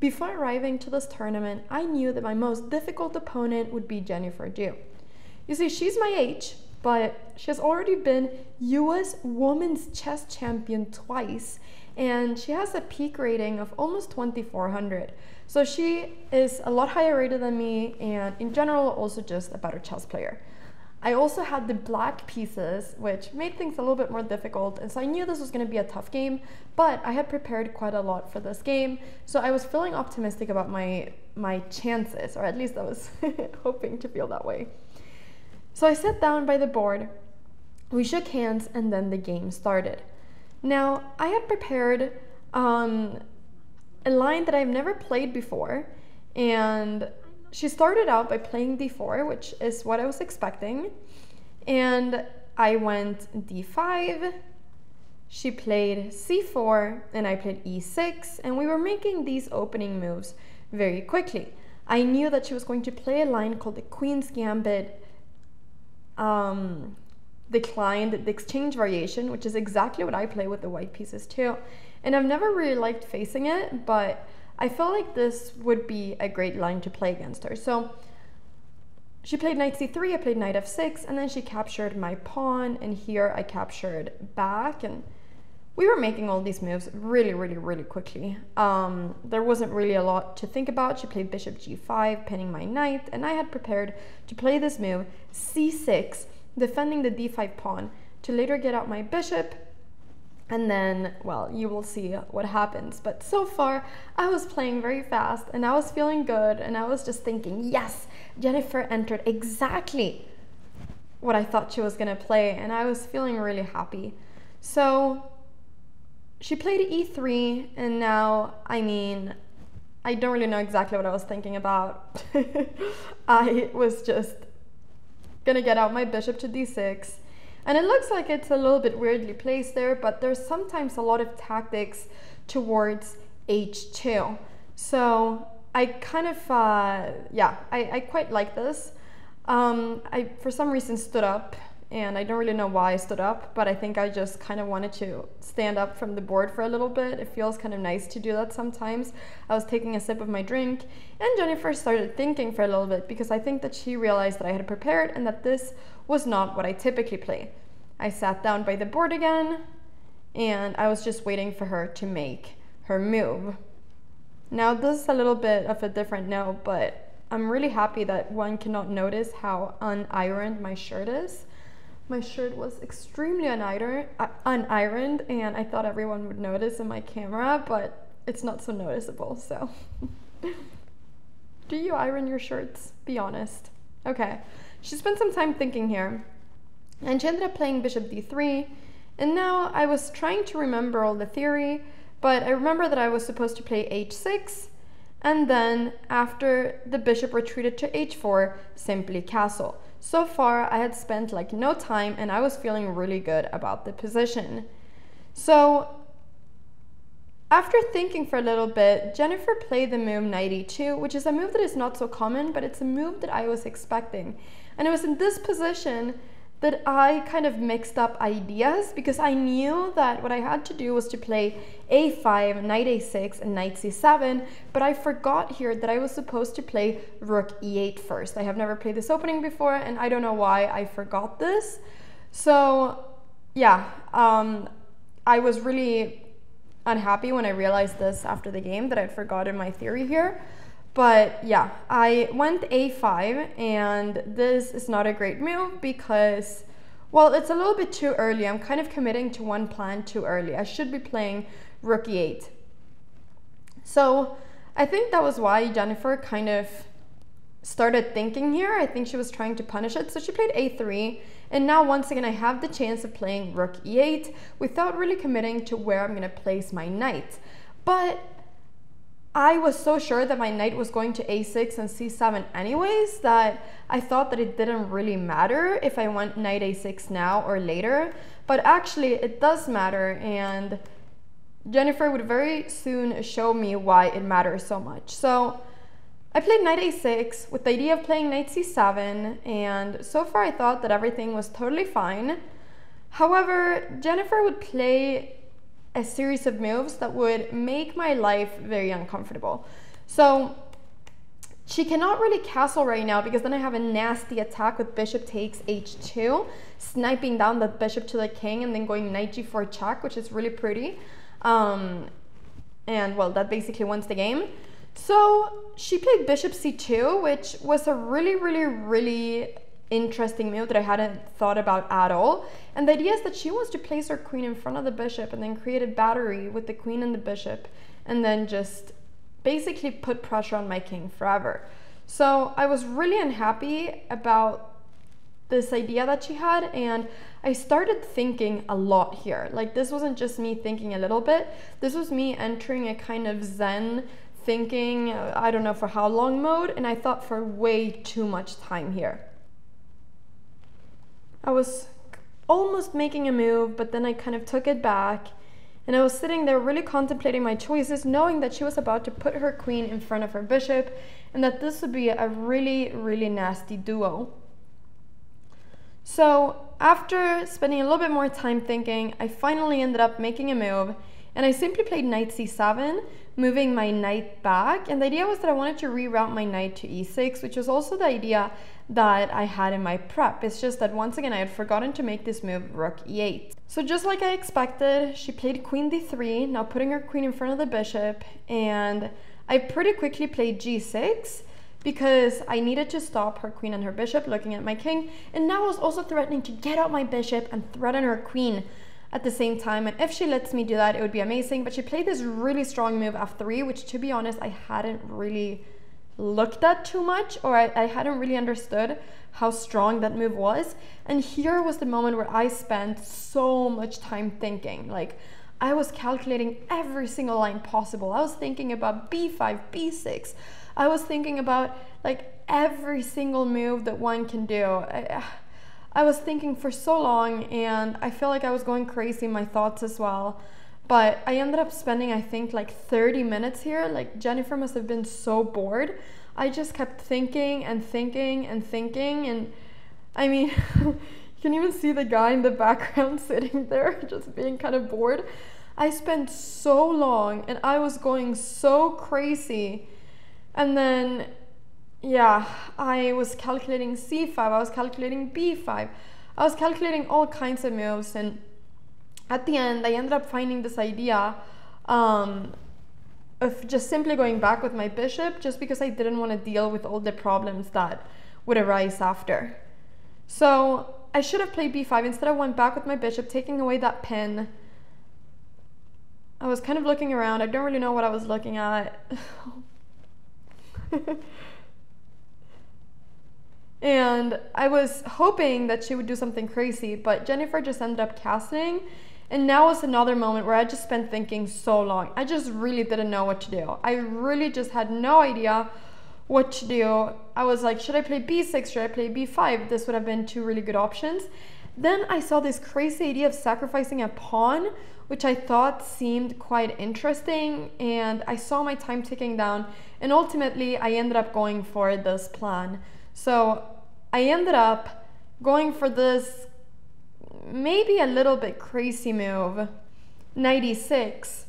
Before arriving to this tournament, I knew that my most difficult opponent would be Jennifer Yu. You see, she's my age, but she has already been US Women's Chess Champion twice, and she has a peak rating of almost 2400. So she is a lot higher rated than me, and in general also just a better chess player. I also had the black pieces, which made things a little bit more difficult, and so I knew this was going to be a tough game, but I had prepared quite a lot for this game, so I was feeling optimistic about my chances, or at least I was hoping to feel that way. So I sat down by the board, we shook hands, and then the game started. Now, I had prepared a line that I've never played before, and she started out by playing d4, which is what I was expecting, and I went d5, she played c4, and I played e6, and we were making these opening moves very quickly. I knew that she was going to play a line called the Queen's Gambit declined, the exchange variation, which is exactly what I play with the white pieces too, and I've never really liked facing it, but I felt like this would be a great line to play against her. So she played knight c3, I played knight f6, and then she captured my pawn, and here I captured back, and we were making all these moves really, really, really quickly. There wasn't really a lot to think about. She played bishop g5, pinning my knight, and I had prepared to play this move, c6, defending the d5 pawn, to later get out my bishop. And then, well, you will see what happens. But so far, I was playing very fast, and I was feeling good, and I was just thinking, yes, Jennifer entered exactly what I thought she was gonna play, and I was feeling really happy. So she played e3, and now, I mean, I don't really know exactly what I was thinking about. I was just gonna get out my bishop to d6, and it looks like it's a little bit weirdly placed there, but there's sometimes a lot of tactics towards h2. So I kind of, yeah, I quite like this. I, for some reason, stood up, and I don't really know why I stood up, but I think I just kind of wanted to stand up from the board for a little bit. It feels kind of nice to do that sometimes. I was taking a sip of my drink, and Jennifer started thinking for a little bit, because I think that she realized that I had prepared and that this was not what I typically play. I sat down by the board again, and I was just waiting for her to make her move. Now, this is a little bit of a different note, but I'm really happy that one cannot notice how unironed my shirt is. My shirt was extremely unironed, and I thought everyone would notice in my camera, but it's not so noticeable, so. Do you iron your shirts? Be honest. Okay, she spent some time thinking here, and she ended up playing bishop d3, and now I was trying to remember all the theory, but I remember that I was supposed to play h6, and then after the bishop retreated to h4, simply castle. So far, I had spent like no time, and I was feeling really good about the position. So after thinking for a little bit, Jennifer played the move knight e2, which is a move that is not so common, but it's a move that I was expecting. And it was in this position that I kind of mixed up ideas, because I knew that what I had to do was to play a5, knight a6, and knight c7, but I forgot here that I was supposed to play rook e8 first. I have never played this opening before, and I don't know why I forgot this. So yeah, I was really unhappy when I realized this after the game, that I'd forgotten my theory here. But yeah, I went a5, and this is not a great move because, well, it's a little bit too early. I'm kind of committing to one plan too early. I should be playing rook e8. So I think that was why Jennifer kind of started thinking here. I think she was trying to punish it. So she played a3, and now once again I have the chance of playing rook e8 without really committing to where I'm going to place my knight. But I was so sure that my knight was going to a6 and c7 anyways that I thought that it didn't really matter if I went knight a6 now or later, but actually it does matter, and Jennifer would very soon show me why it matters so much. So I played knight a6 with the idea of playing knight c7, and so far I thought that everything was totally fine. However, Jennifer would play a series of moves that would make my life very uncomfortable. So she cannot really castle right now because then I have a nasty attack with bishop takes h2, sniping down the bishop to the king and then going knight g4 check, which is really pretty. And well, that basically wins the game. So she played bishop c2, which was a really interesting move that I hadn't thought about at all. And the idea is that she wants to place her queen in front of the bishop and then create a battery with the queen and the bishop and then just basically put pressure on my king forever. So I was really unhappy about this idea that she had, and I started thinking a lot here. Like, this wasn't just me thinking a little bit, this was me entering a kind of zen thinking, I don't know for how long mode, and I thought for way too much time here. I was almost making a move, but then I kind of took it back, and I was sitting there really contemplating my choices, knowing that she was about to put her queen in front of her bishop and that this would be a really nasty duo. So after spending a little bit more time thinking, I finally ended up making a move, and I simply played knight c7, moving my knight back, and the idea was that I wanted to reroute my knight to e6, which was also the idea that I had in my prep. It's just that once again I had forgotten to make this move, rook e8. So just like I expected, she played queen d3, now putting her queen in front of the bishop, and I pretty quickly played g6 because I needed to stop her queen and her bishop looking at my king, and now I was also threatening to get out my bishop and threaten her queen at the same time, and if she lets me do that it would be amazing. But she played this really strong move f3, which to be honest I hadn't really looked at too much, or I hadn't really understood how strong that move was. And here was the moment where I spent so much time thinking. Like, I was calculating every single line possible. I was thinking about b5, b6, I was thinking about like every single move that one can do. I was thinking for so long, and I feel like I was going crazy in my thoughts as well. But I ended up spending, I think, like 30 minutes here. Like, Jennifer must have been so bored. I just kept thinking and thinking and thinking, and I mean, you can even see the guy in the background sitting there just being kind of bored. I spent so long and I was going so crazy. And then yeah, I was calculating c5, I was calculating b5, I was calculating all kinds of moves, and at the end I ended up finding this idea of just simply going back with my bishop, just because I didn't want to deal with all the problems that would arise after. So I should have played b5. Instead I went back with my bishop, taking away that pin. I was kind of looking around, I don't really know what I was looking at. And I was hoping that she would do something crazy, but Jennifer just ended up castling, and now was another moment where I just spent thinking so long. I just really didn't know what to do. I really just had no idea what to do. I was like, should I play b6, should I play b5? This would have been two really good options. Then I saw this crazy idea of sacrificing a pawn, which I thought seemed quite interesting, and I saw my time ticking down, and ultimately I ended up going for this plan. So I ended up going for this maybe a little bit crazy move, knight e6.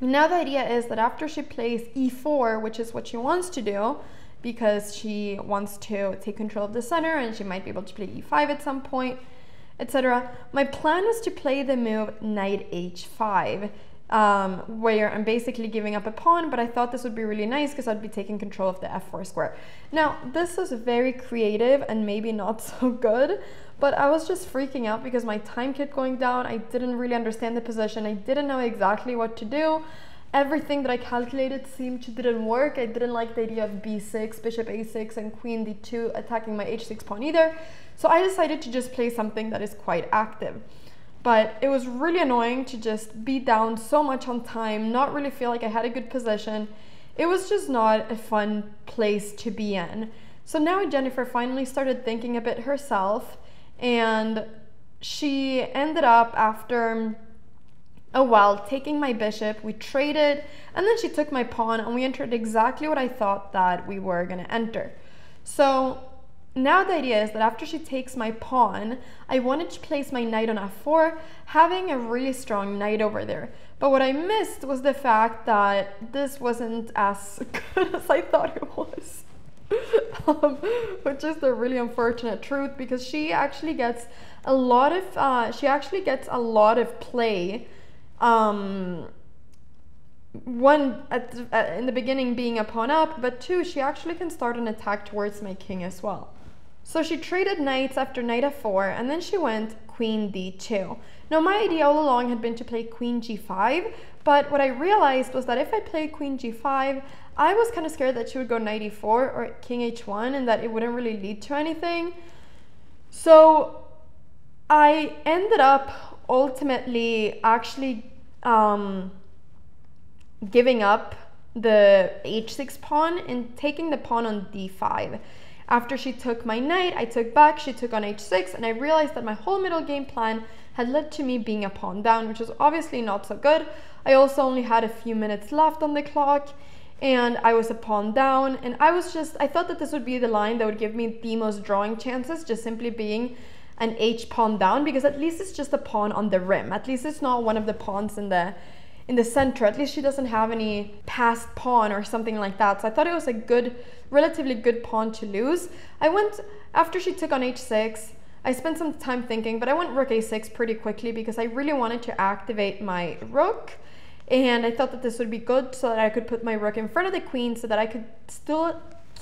Now the idea is that after she plays e4, which is what she wants to do, because she wants to take control of the center and she might be able to play e5 at some point, etc. My plan was to play the move knight h5, where I'm basically giving up a pawn, but I thought this would be really nice because I'd be taking control of the f4 square. Now, this is very creative and maybe not so good, but I was just freaking out because my time kept going down. I didn't really understand the position. I didn't know exactly what to do. Everything that I calculated seemed to didn't work. I didn't like the idea of b6, bishop a6, and queen d2 attacking my h6 pawn either. So I decided to just play something that is quite active. But it was really annoying to just be down so much on time, not really feel like I had a good position. It was just not a fun place to be in. So now Jennifer finally started thinking a bit herself, and she ended up, after a while, taking my bishop. We traded, and then she took my pawn, and we entered exactly what I thought that we were gonna enter. So Now the idea is that after she takes my pawn, I wanted to place my knight on f4, having a really strong knight over there. But what I missed was the fact that this wasn't as good as I thought it was. Which is the really unfortunate truth, because she actually gets a lot of play. One, in the beginning being a pawn up, but two, she actually can start an attack towards my king as well. So she traded knights after knight f4, and then she went queen d2. Now my idea all along had been to play queen g5, but what I realized was that if I played queen g5, I was kind of scared that she would go knight e4 or king h1, and that it wouldn't really lead to anything. So I ended up ultimately actually giving up the h6 pawn and taking the pawn on d5. After she took my knight, I took back, she took on h6, and I realized that my whole middle game plan had led to me being a pawn down, which was obviously not so good. I also only had a few minutes left on the clock, and I was a pawn down, and I thought that this would be the line that would give me the most drawing chances, just simply being an h pawn down, because at least it's just a pawn on the rim. At least it's not one of the pawns in the center. At least she doesn't have any passed pawn or something like that. So I thought it was a good, relatively good pawn to lose. I went, after she took on h6, I spent some time thinking, but I went rook a6 pretty quickly because I really wanted to activate my rook, and I thought that this would be good so that I could put my rook in front of the queen so that I could still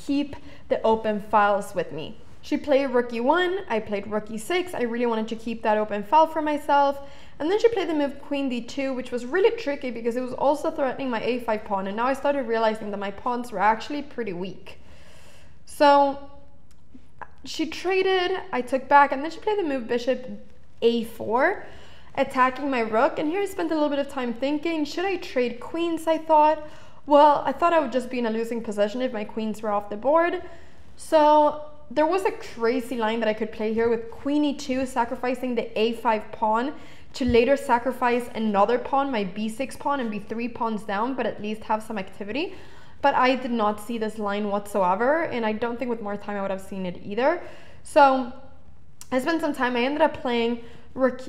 keep the open files with me. She played rook e1, I played rook e6, I really wanted to keep that open file for myself. And then she played the move queen d2, which was really tricky because it was also threatening my a5 pawn, and now I started realizing that my pawns were actually pretty weak. So she traded, I took back, and then she played the move bishop a4, attacking my rook, and here I spent a little bit of time thinking, should I trade queens, I thought? Well, I thought I would just be in a losing position if my queens were off the board. So there was a crazy line that I could play here with queen e2, sacrificing the a5 pawn to later sacrifice another pawn, my b6 pawn, and be 3 pawns down, but at least have some activity. But I did not see this line whatsoever, and I don't think with more time I would have seen it either. So I spent some time, I ended up playing rook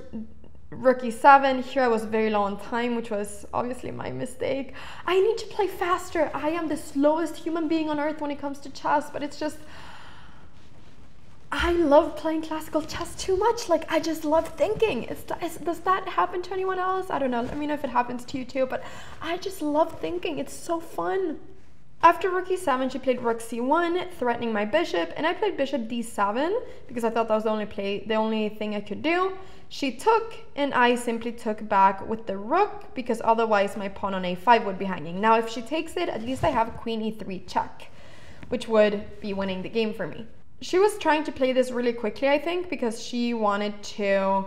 e7. Here I was very low on time, which was obviously my mistake. I need to play faster. I am the slowest human being on earth when it comes to chess, but it's just, I love playing classical chess too much. Like, I just love thinking. Does that happen to anyone else? I don't know. Let me know if it happens to you too, but I just love thinking. It's so fun. After rook e7, she played rook c1, threatening my bishop, and I played bishop d7 because I thought that was the only thing I could do. She took, and I simply took back with the rook because otherwise my pawn on a5 would be hanging. Now, if she takes it, at least I have queen e3 check, which would be winning the game for me. She was trying to play this really quickly, I think, because she wanted to,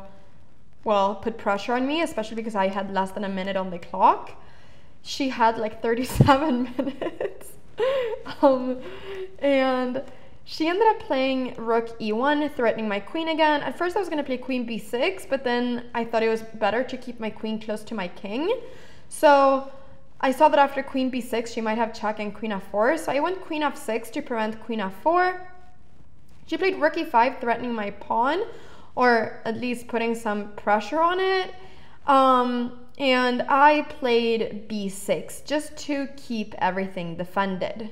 well, put pressure on me, especially because I had less than a minute on the clock. She had like 37 minutes. And she ended up playing rook e1, threatening my queen again. At first I was going to play queen b6, but then I thought it was better to keep my queen close to my king. So I saw that after queen b6, she might have check and queen f4. So I went queen f6 to prevent queen f4. She played rook e5, threatening my pawn, or at least putting some pressure on it. And I played b6, just to keep everything defended.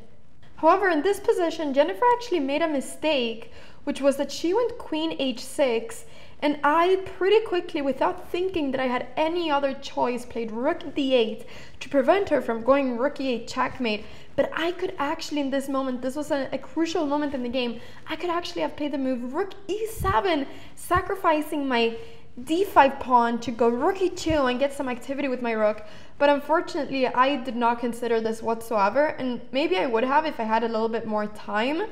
However, in this position, Jennifer actually made a mistake, which was that she went queen h6, and I pretty quickly, without thinking that I had any other choice, played rook d8 to prevent her from going rook e8 checkmate. But I could actually, in this moment, this was a crucial moment in the game, I could actually have played the move rook e7, sacrificing my d5 pawn to go rook e2 and get some activity with my rook. But unfortunately, I did not consider this whatsoever, and maybe I would have if I had a little bit more time,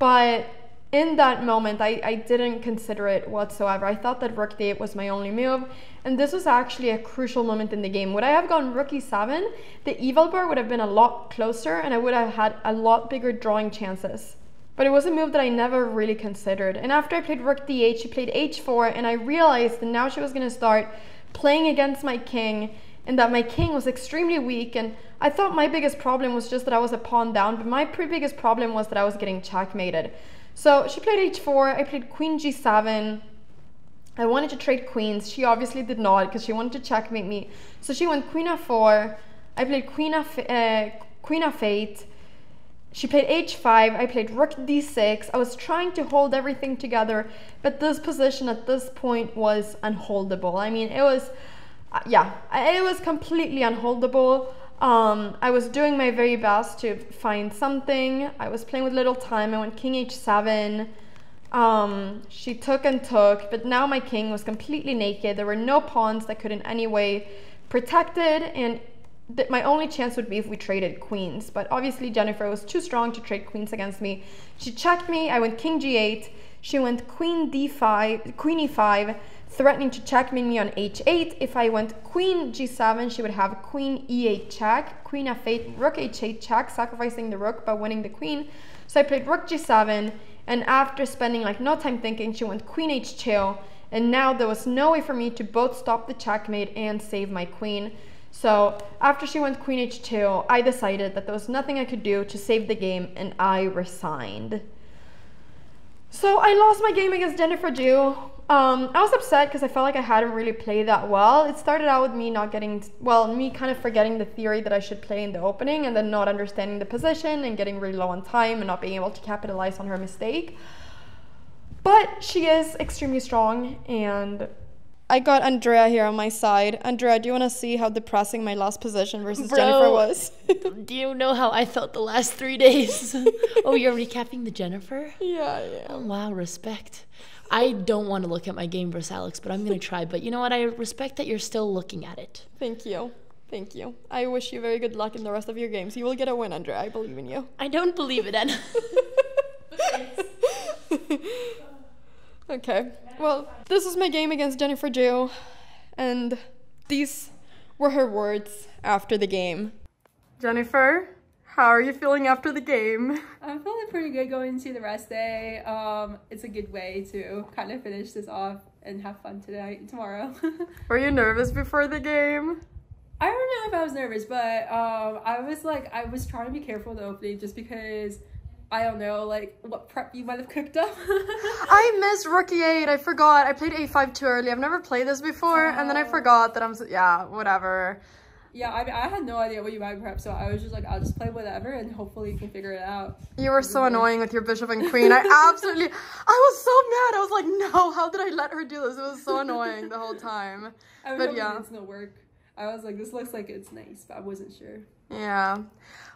but in that moment, I didn't consider it whatsoever. I thought that rook d8 was my only move, and this was actually a crucial moment in the game. Would I have gone rook e7, the evil bar would have been a lot closer, and I would have had a lot bigger drawing chances. But it was a move that I never really considered. And after I played rook d8, she played h4, and I realized that now she was going to start playing against my king, and that my king was extremely weak, and I thought my biggest problem was just that I was a pawn down, but my biggest problem was that I was getting checkmated. So she played h4, I played queen g7. I wanted to trade queens. She obviously did not, because she wanted to checkmate me. So she went queen f4. I played queen f8. She played h5. I played rook d6. I was trying to hold everything together, but this position at this point was unholdable. I mean, it was, yeah, it was completely unholdable. I was doing my very best to find something. I was playing with little time. I went king h7. She took and took, but now my king was completely naked. There were no pawns that could in any way protect it, and my only chance would be if we traded queens. But obviously Jennifer was too strong to trade queens against me. She checked me. I went king g8. She went queen d5, queen e5, threatening to checkmate me on h8. If I went queen g7, she would have queen e8 check, queen f8, rook h8 check, sacrificing the rook but winning the queen. So I played rook g7, and after spending like no time thinking, she went queen h2, and now there was no way for me to both stop the checkmate and save my queen. So after she went queen h2, I decided that there was nothing I could do to save the game, and I resigned. So I lost my game against Jennifer Yu. I was upset because I felt like I hadn't really played that well. It started out with me not getting, well, me kind of forgetting the theory that I should play in the opening, and then not understanding the position and getting really low on time and not being able to capitalize on her mistake. But she is extremely strong, and I got Andrea here on my side. Andrea, do you want to see how depressing my last position versus Jennifer was? Do you know how I felt the last 3 days? Oh, you're recapping the Jennifer? Yeah. Oh, wow, respect. I don't want to look at my game versus Alex, but I'm going to try. But you know what? I respect that you're still looking at it. Thank you. Thank you. I wish you very good luck in the rest of your games. You will get a win, Andrea. I believe in you. I don't believe it, Anna. Okay. Well, this was my game against Jennifer Yu, and these were her words after the game. Jennifer, how are you feeling after the game? I'm feeling pretty good going into the rest day. It's a good way to kind of finish this off and have fun tomorrow. Were you nervous before the game? I don't know if I was nervous, but I was trying to be careful in the opening, just because I don't know, like, what prep you might have cooked up. I missed rook e8. I forgot. I played a5 too early. I've never played this before, and then I forgot that yeah, whatever. Yeah, I mean, I had no idea what you might prep, so I was just like, I'll just play whatever, and hopefully you can figure it out. You were so annoying with your bishop and queen. I absolutely, I was so mad. I was like, no, how did I let her do this? It was so annoying the whole time. I was hoping it's gonna work. I was like, this looks like it's nice, but I wasn't sure. Yeah.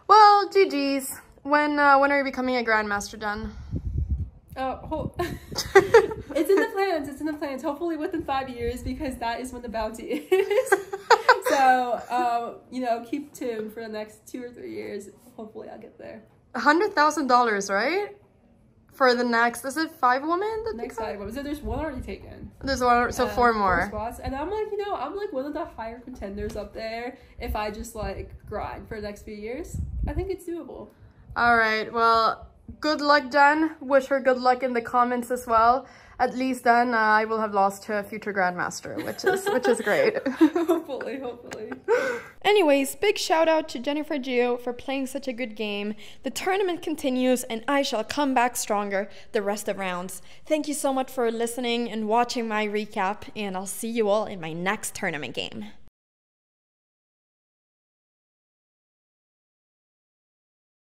Well, GG's. When are you becoming a grandmaster, Jen? Oh, it's in the plans. It's in the plans. Hopefully within 5 years, because that is when the bounty is. So, you know, keep tuned for the next 2 or 3 years. Hopefully I'll get there. $100,000, right? For the next, is it 5 women? Next 5 women. So there's 1 already taken. There's 1, so 4 more. 4 spots. And I'm like, you know, I'm like one of the higher contenders up there. If I just like grind for the next few years, I think it's doable. All right, well, good luck, Jen. Wish her good luck in the comments as well. At least then I will have lost to a future grandmaster, which is great. Hopefully. Anyways, big shout out to Jennifer Yu for playing such a good game. The tournament continues, and I shall come back stronger the rest of rounds. Thank you so much for listening and watching my recap, and I'll see you all in my next tournament game.